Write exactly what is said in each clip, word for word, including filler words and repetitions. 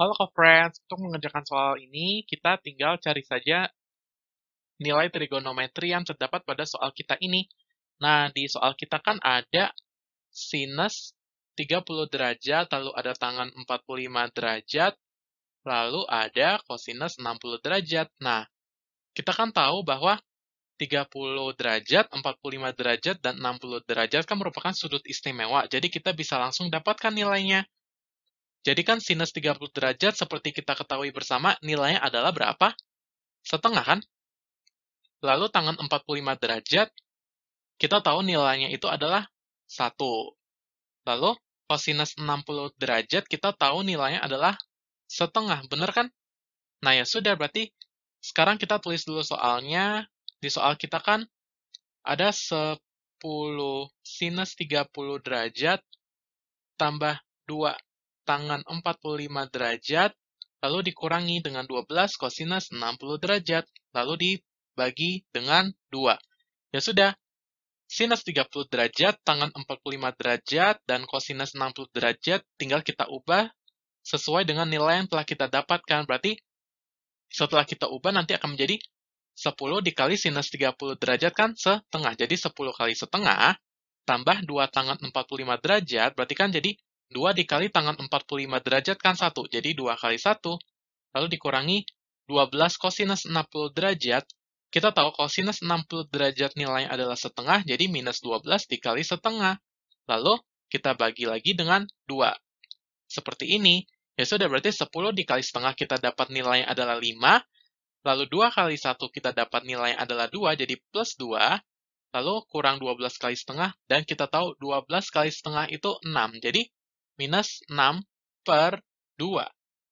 Halo ke friends, untuk mengerjakan soal ini, kita tinggal cari saja nilai trigonometri yang terdapat pada soal kita ini. Nah, di soal kita kan ada sinus tiga puluh derajat, lalu ada tangan empat puluh lima derajat, lalu ada kosinus enam puluh derajat. Nah, kita kan tahu bahwa tiga puluh derajat, empat puluh lima derajat, dan enam puluh derajat kan merupakan sudut istimewa. Jadi kita bisa langsung dapatkan nilainya. Jadi kan sinus tiga puluh derajat seperti kita ketahui bersama nilainya adalah berapa? Setengah kan? Lalu tangan empat puluh lima derajat kita tahu nilainya itu adalah satu. Lalu kosinus enam puluh derajat kita tahu nilainya adalah setengah, benar kan? Nah ya sudah, berarti sekarang kita tulis dulu soalnya. Di soal kita kan ada sepuluh sinus tiga puluh derajat tambah dua tangan empat puluh lima derajat, lalu dikurangi dengan dua belas kosinus enam puluh derajat, lalu dibagi dengan dua. Ya sudah, sinus tiga puluh derajat, tangan empat puluh lima derajat, dan kosinus enam puluh derajat tinggal kita ubah sesuai dengan nilai yang telah kita dapatkan. Berarti setelah kita ubah nanti akan menjadi sepuluh dikali sinus tiga puluh derajat kan setengah. Jadi sepuluh kali setengah tambah dua tangan empat puluh lima derajat, berarti kan jadi dua dikali tangan empat puluh lima derajat kan satu, jadi dua kali satu, lalu dikurangi dua belas kosinus enam puluh derajat. Kita tahu kosinus enam puluh derajat nilainya adalah setengah, jadi minus dua belas dikali setengah. Lalu kita bagi lagi dengan dua. Seperti ini, ya sudah berarti sepuluh dikali setengah kita dapat nilainya adalah lima, lalu dua kali satu kita dapat nilainya adalah dua, jadi plus dua, lalu kurang dua belas kali setengah, dan kita tahu dua belas kali setengah itu enam, jadi minus enam per dua.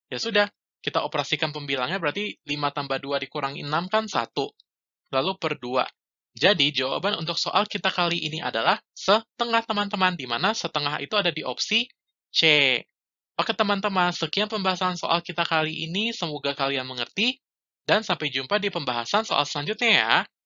Ya sudah, kita operasikan pembilangnya, berarti lima tambah dua dikurangi enam kan satu. Lalu per dua. Jadi jawaban untuk soal kita kali ini adalah setengah, teman-teman. Di mana setengah itu ada di opsi C. Oke teman-teman, sekian pembahasan soal kita kali ini. Semoga kalian mengerti. Dan sampai jumpa di pembahasan soal selanjutnya ya.